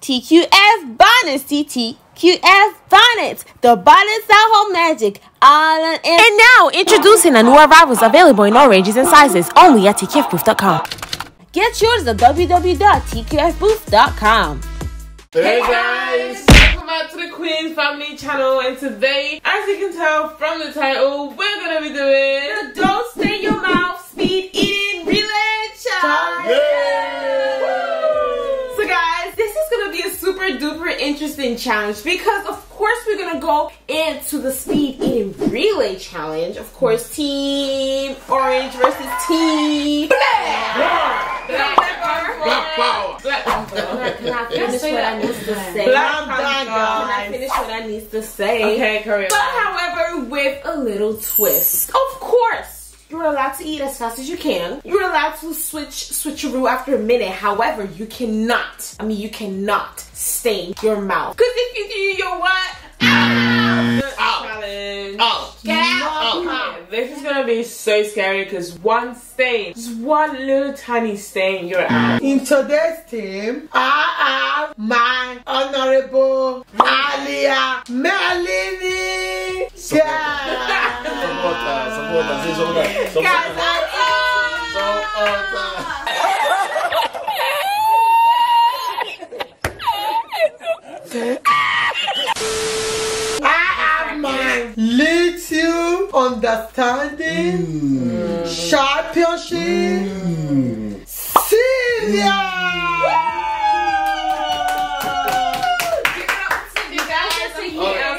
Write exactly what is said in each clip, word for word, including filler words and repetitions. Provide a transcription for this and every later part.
T Q F bonnets, T Q F bonnets, the bonnets that hold magic. All in and now introducing a new arrivals available in all ranges and sizes only at T Q F Booth dot com. Get yours at w w w dot T Q F Booth dot com. Hey guys, welcome back to the Queen's family channel, and today, as you can tell from the title, we're gonna be doing the Don't Stay Your Mouth Speed Eating Relay Challenge. Yeah. So guys, this is gonna be a super duper interesting challenge because of course we're gonna go into the speed eating relay challenge. Of course, team orange versus team black. black. black. Black power. Black power. Can I finish what I need to say? Black power. Can I finish what I need to say? Okay, correct. But however, with a little twist. Of course, you're allowed to eat as fast as you can. You're allowed to switch switcheroo after a minute. However, you cannot, I mean, you cannot stain your mouth. Because if you do, you're what? Oh, get out. Oh. This is gonna be so scary because one stain, just one little tiny stain, you're out. In today's team, I am my honorable Aaliyah Melanie. Yeah. Guys, I am. Understanding mm. championship mm. Silvia!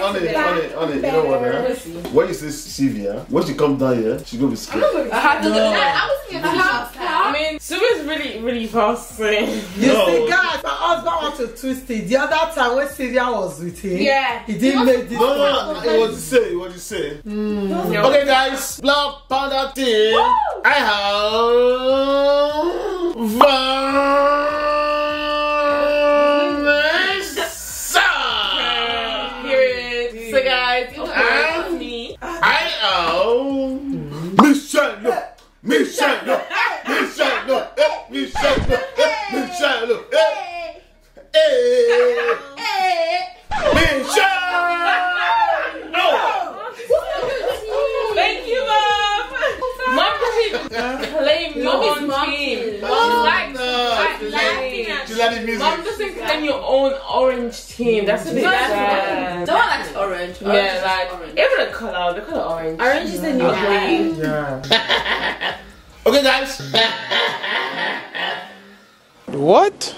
On it, on it, on it. You know what, man? When you say Silvia, when she comes down here, she gonna be scared. I have to do that. I was scared. I mean, Silvia's really, really fast. You no. see, guys, my husband wants to twist it. The other time when Silvia was with him, yeah, he didn't make this. No, no, no. What you say? What you say? Mm. No. Okay, guys, love powder thing. Woo! I have Vanessa. Michelle, Michelle, Michelle, Michelle, Michelle, hey, hey, hey, Michelle. No. Thank you, mom. Mom doesn't claim your own team. Mom likes laughing at you. Mom doesn't claim your own orange team. That's a bit sad. Don't like orange. Yeah, like. Color, the color orange. Orange is the new green. Yeah. Okay, guys. What?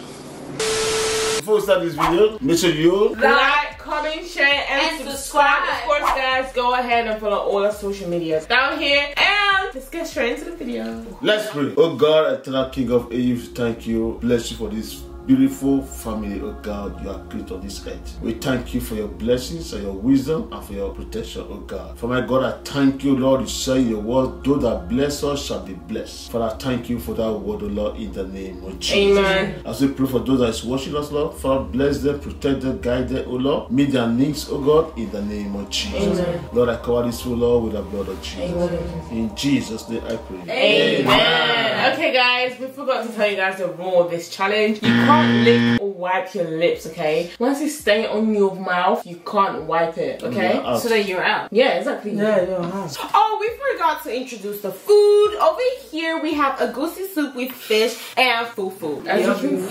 Before we start this video, make sure you like, comment, share, and, and subscribe. subscribe. Of course, guys, go ahead and follow all our social medias down here. And let's get straight into the video. Let's pray. Oh God, eternal King of Ages, thank you. Bless you for this beautiful family. Oh God, you are creator of this earth. We thank you for your blessings, for your wisdom, and for your protection, oh God. For my God, I thank you, Lord. You say your word, those that bless us shall be blessed. Father, thank you for that word, oh Lord, in the name of Jesus. Amen. As we pray for those that is watching us, Lord, Father, bless them, protect them, guide them, oh Lord. Meet their needs, oh God, in the name of Jesus. Amen. Lord, I cover this, oh Lord, with the blood of Jesus. Amen. In Jesus' name I pray. Amen. Amen. Okay, guys, we forgot to tell you guys the rule of this challenge. You can't Can't lick or wipe your lips, okay? Once you stay on your mouth, you can't wipe it, okay? So that you're out. Yeah, exactly. Yeah, you're out. Oh, we forgot to introduce the food. Over here, we have a goosey soup with fish and fufu. As you can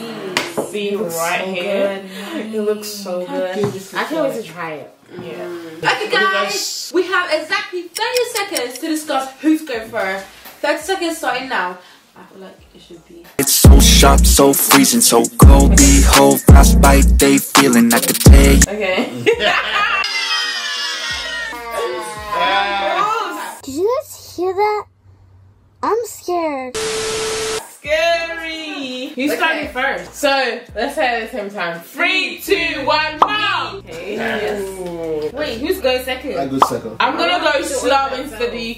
see right here, it looks so good. I can't wait to try it. Yeah. Okay, guys, we have exactly thirty seconds to discuss who's going first. thirty seconds starting now. I feel like it should be. It's so sharp, so freezing, so cold. Behold, frostbite, they feeling like the day. Okay. Did you guys hear that? I'm scared. Scary. You started okay. first. So let's say it at the same time. Three, two, one, go. Okay. Yes. Wait, who's going second? I go second. I'm gonna go I'm slow and steady.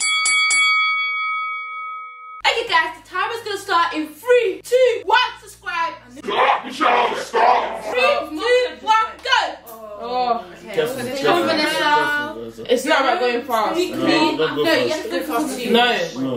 Start in three, two, one. Subscribe. Stop, Michelle. Stop. Three, two, one, go. Oh, okay. It's not about going fast. No, no, no, no, no.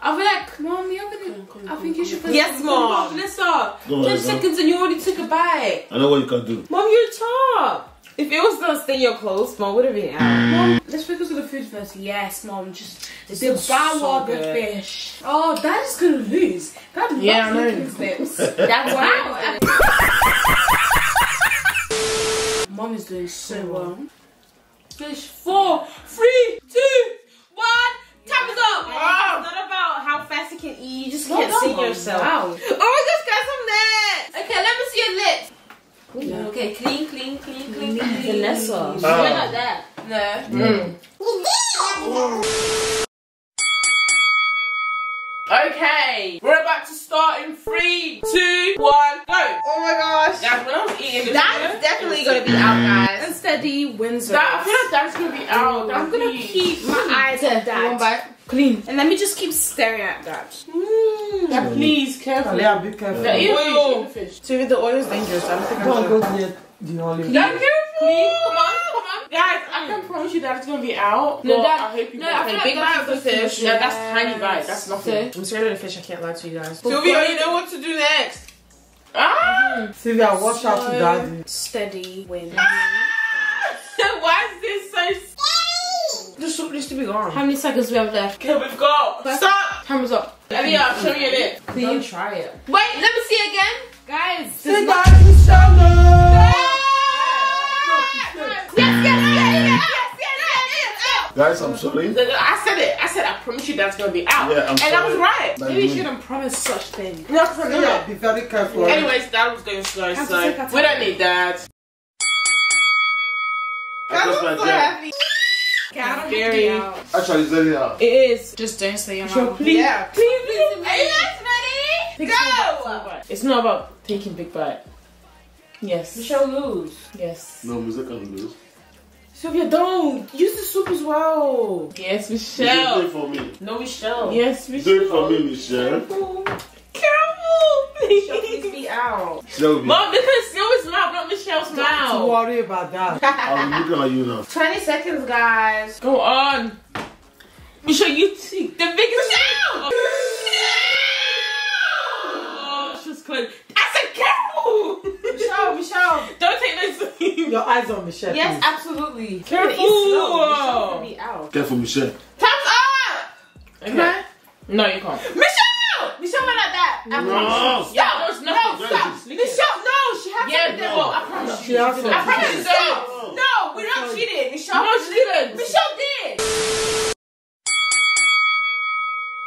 I feel like, Mom, you're gonna. Come, come, I think you should. Come, yes, Mom. Vanessa, ten seconds and you already took a bite. I know what you can do. Mom, you're top. If it was not staying your clothes, Mom would have been out. Mom, let's focus on the food first. Yes, Mom. Just this devour the so fish. Oh, Dad is gonna lose. Dad loves yeah, looking lips. That's why. I Mom is doing so well. Fish four, three, two, one. Time is up. Wow. It's not about how fast you can eat. You just can't see yourself. Wow. Oh, I just got some lips. Okay, let me see your lips. Yeah. Okay, clean, clean, clean, clean, clean. Vanessa. Oh. You're not that. No. Mm. Oh. Okay, we're about to start in three, two, one, go. Oh my gosh. Guys, when I was eating, that's definitely gonna be out, guys. And steady wins. I feel like that's gonna be out. I'm gonna keep my eyes on that. One bite. Clean. And let me just keep staring at that. Mm. Yeah, please, careful. Yeah, be careful. The oil. Fish. So if the oil is dangerous, I don't think I'm sure. Don't go near the olive. Guys, careful. Please. Come on, come on. Guys, I can promise you that it's going to be out. No, that, I hope you no, I feel big bite of the fish. Yeah, that's tiny bite. That's nothing. Okay. I'm scared of the fish. I can't lie to you guys. Silvia, you know what to do next. Ah! Silvia, watch so out to daddy. Steady win. Ah! Why is this so steady? The soup needs to be gone. How many seconds do we have left? Okay, we've got. Stop! Time's up. Aaliyah, show me your lip. Please try it. Wait, let me see again. Guys, this is Michelle. Yes, yes, yes, yes, yes, yes. Guys, I'm sorry. I said it. I said I promise you that's going to be out. Yeah, I'm sorry. And I was right. Maybe you shouldn't promise such things. No, no, no. Be very careful. Anyways, that was going slow, so we don't need that. I'm so happy. It's very out. Actually, it's very out. It is. Just don't say your mouth. Sure, please. Yeah. Please, please, please. Are you guys ready? Go! It's not about taking big bite. Yes. Michelle lose. Yes. No, Michelle can't lose. Sylvia, don't. Use the soup as well. Yes, Michelle. Do it for me. No, Michelle. Yes, Michelle. Do it for me, Michelle. Careful. Careful, please. Michelle, please be out. Sylvia. Mom, because Sylvia's mouth, not Michelle's mouth. Don't worry about that. I'm looking at you now. twenty seconds, guys. Go on. Michelle, you see the biggest out. Oh, she's close. That's a careful. Michelle, Michelle. Don't take no sleep. Your eyes on Michelle. Yes, please. Absolutely. Careful. Michelle can be out. Careful, Michelle. Time's up. Okay. Can I? No, you can't. Michelle! Michelle went like that. I no. Promise. Yeah, stop. No, no, stop. Michelle, no, she has yeah, to do no. I promise you. I promise you. Stop. No, we don't cheat it. Michelle, no, she didn't. Michelle did.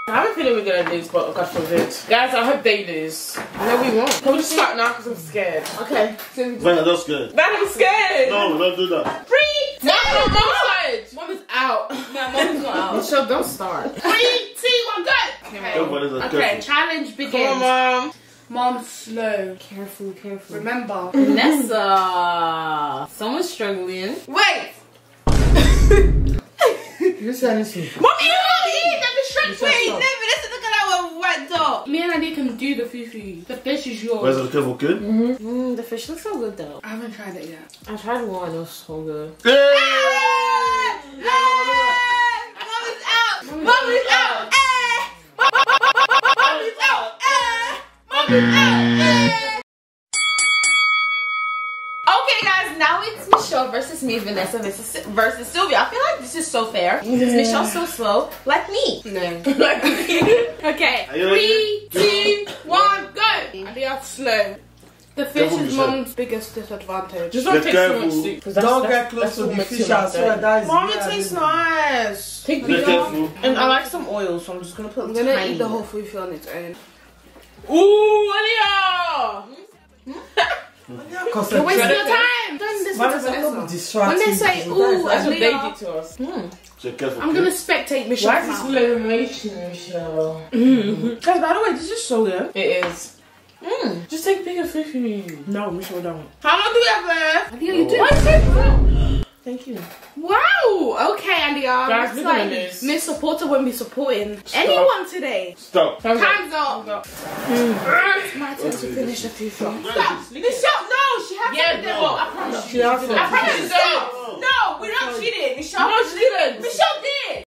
I have a feeling we're gonna lose, but God forbid. Guys, I hope they lose. I know we won't. Can we just start now? Because I'm scared. Okay. Man, I'm scared. Man, I'm scared. No, don't do that. Three, two, one. Mom is out. No, Mom is not out. Michelle, don't start. Three, two, one, go. Okay, okay. Okay, challenge begins. Come on, Mom. Mom, slow. Careful, careful. Remember. Vanessa. Someone's struggling. Wait. You're saying this. Mom, you don't eat. That be struggling. No, Vanessa, look at our wet dog. Me and Adi can do the fufu. The fish is yours. Where's the careful kid? Mm-hmm. Mm, the fish looks so good though. I haven't tried it yet. I tried one. It was so good. Yeah. Ah! Ah! Ah! Mom is out. Mom is, Mom is out. out. Okay, guys, now it's Michelle versus me, Vanessa versus, versus Silvia. I feel like this is so fair. Yeah. Michelle's so slow, like me. No. Like me. Okay, three, two, one, go. Aaliyah, slow. The fish is Mom's biggest disadvantage. Just don't take so much soup. Don't get close to the fish. I swear that is. Mom, it tastes nice. Take bigger. And I like some oil, so I'm just gonna put. I'm gonna eat the whole food on its own. Ooh, Aaliyah! You're wasting your time! Don't listen to Vanessa. When they say, ooh, that's what they did to us. Mm. So careful, I'm going to spectate Michelle. Why is this liberation, Michelle? Mm. Guys, by the way, this is so good. It is. Mm. Just take bigger fish for me. No, Michelle, don't. How long do we have left? Aaliyah, you do. Why Thank you. Wow! Okay, Aaliyah. Guys, it's like Miss Supporter won't be supporting Stop. anyone today. Stop. Time's up. up. Mm. It's my turn okay. to finish the FIFA. Stop. Stop. Michelle, no, she has yeah, to do no. I promise she you. Has I promise you. Stop. No, we don't cheat it. Michelle, no, she didn't. Michelle did.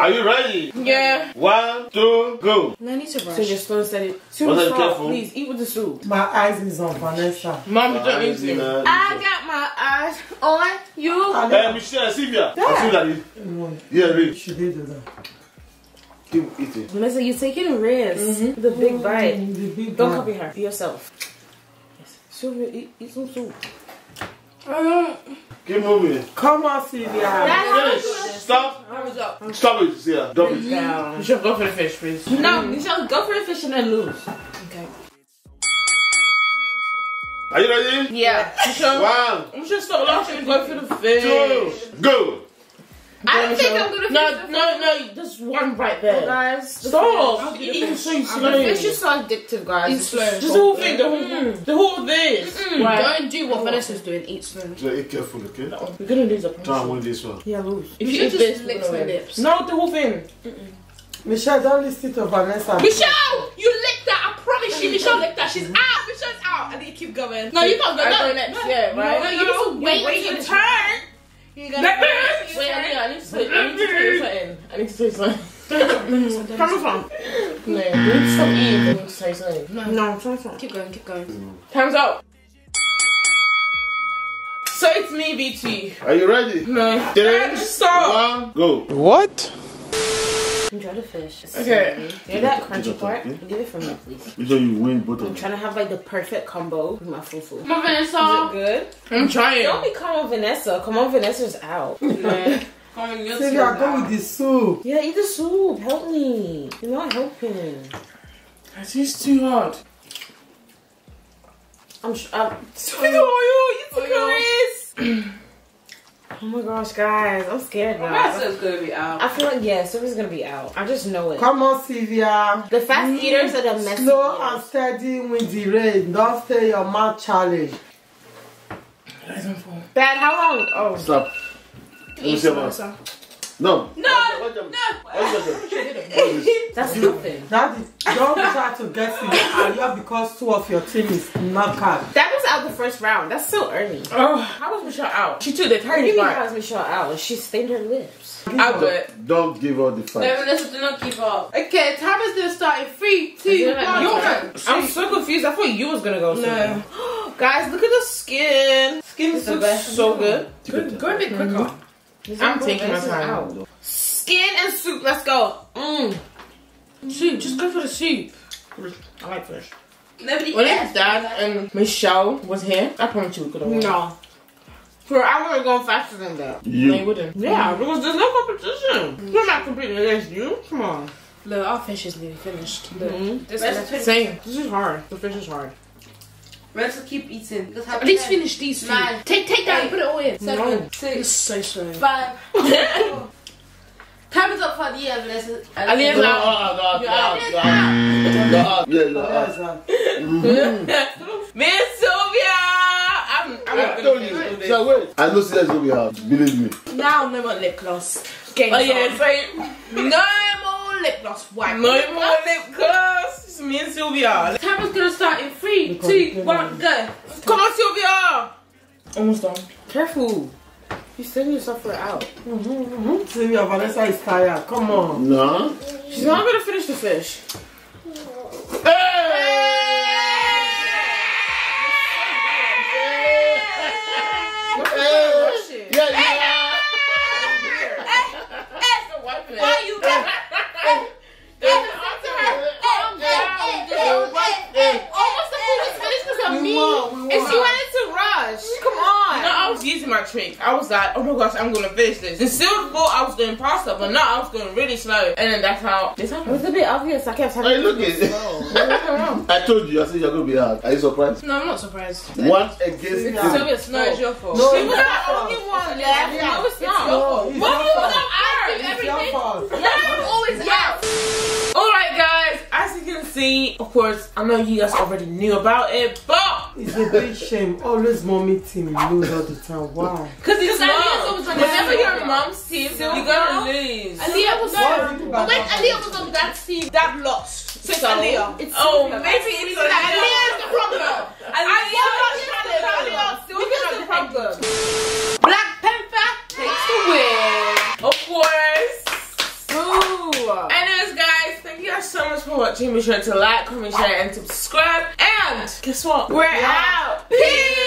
Are you ready? Yeah. One, two, go. No need to rush. So just slow set it. Too slow, careful. Please eat with the soup. My eyes is on Vanessa. Mommy, don't eat me. I got my eyes on you. Hey, Michelle, Silvia. That. Yeah, really. She did do that. Keep eating. Vanessa, you're taking a risk. Mm-hmm. The big bite. The big don't bite. Copy her. Be yourself. Yes. Silvia, eat, eat some soup. I don't. Keep moving. Come on, Silvia. Finish. Stop. Stop. Stop it, Silvia. Dump it. Down. You should go for the fish, please. No, you should go for the fish and then lose. Okay. Are you ready? Yeah. Michelle, one. Michelle, stop laughing and go for the fish. Two. Go. I don't think I'm gonna no, finish. No, no, no, there's one right there. Oh, guys, stop! You're eating so slow. This is so addictive, guys. Eat slow. This whole thing, the whole, mm. the whole this. Mm-mm. Right. Don't do what Vanessa's doing. Eat slow. So eat careful, okay? No. You're gonna lose a point. Don't win this one. Yeah, lose. If you, you just lick my lips. No, the whole thing. Mm-mm. Michelle, don't listen to Vanessa. Michelle, you licked that. I promise you, Michelle licked that. She's mm-hmm. out. Michelle's out. I think you keep going. No, you can't go. No, no, yeah, right. No, you no, need to wait. Wait your turn. You gotta wait, wait, I need to say something. I need to say something. Come on. No, you need to stop eating. I need to say something. No, no, try something. Keep going, keep going. Time's up. So it's me, B T. Are you ready? No. Then stop. One, go. What? Enjoy the fish. It's okay. So hear that crunchy part? Leave it for me, please. You you win both of them. I'm trying to have like the perfect combo with my fufu. Come on, Vanessa. Is it good? I'm trying. Don't be calm on Vanessa. Come on, Vanessa's out. Man. Come on, you're so you're going with the soup. Yeah, eat the soup. Help me. You're not helping. This is too hard. I'm sure. I'm oh, you took a risk. Oh my gosh, guys, I'm scared now. My sister's gonna be out. I feel like, yeah, Sylvia's gonna be out. I just know it. Come on, Sylvia. The fast mm, eaters are the messy slow eaters. And steady with the rain. Don't stay your mouth challenge. Dad, how long? Oh. Stop. Eat some. Some. No. No. No. No. That's nothing. That is, don't try to guess Aaliyah because two of your team is not caught. That was out the first round. That's so early. Oh, how was Michelle out? She took the tiny part. How was Michelle out? She stained her lips. I'll do it. Don't give up the fight. No, Vanessa, do not give up. Okay, time is gonna start in three, two, one. I'm so confused. I thought you was gonna go. No. Guys, look at the skin. Skin looks so, so good. Good. Go a bit quicker. Mm-hmm. I'm taking my time out. Skin and soup, let's go. Mmm. Soup, just go for the soup. I like fish. Nobody when asked. Dad and Michelle was here, I promise you we could have won. No. For I would have gone faster than that. You yeah. wouldn't. Yeah, because there's no competition. Mm. You're not competing against you. Come on. Look, our fish is nearly finished. Look. Mm-hmm. This is same. This is hard. The fish is hard. Let's keep eating. Let's have at least ten. Finish these two. Nine. Take, take that and put it all in. Seven, no. Six, so slow. Five. Time is up for the year, Vanessa. Aaliyah's out. You're out. You're out. You're out. Me and Silvia. I'm, I'm not going to do this. I know Silvia's going to be hard. Believe me. Now no more lip gloss. Game oh yeah, right. No more lip gloss. Why? No lip more lip gloss. Me and Silvia. Time is gonna start in three, two, one, go. Come on, Silvia. Almost done. Careful. You send yourself for out. Mm-hmm, mm-hmm. Silvia, Vanessa is tired. Come on. No. She's not gonna finish the fish. Hey! Hey! Hey! Hey! Hey! Trick. I was like, oh my gosh, I'm gonna finish this. Instead before I was doing pasta, but now I was going really slow, and then that's how this happened. It was a bit obvious. I kept having. Hey, look it. I told you, I said you're gonna be hard. Are you surprised? No, I'm not surprised. What against you? Silvia's not it's your fault. No, she was the only one left. Yeah. No, it's not. What do you want? I do everything. I'm always out. All right, guys. As you can see, of course, I know you guys already knew about it, but. It's a big shame. Always mommy team lose all the time. Wow. Because it's Aaliyah's always whenever your mom's team, so you're gonna lose. Aaliyah was on. But when Aaliyah was on that team, that lost. So it's Aaliyah. It's oh, maybe it's Aaliyah's like the problem. Aaliyah's the problem. Aaliyah's the problem. Black Panther takes the win. Of course. watching. Make sure to like, comment, share, and subscribe. And guess what? We're, We're out. out. Peace.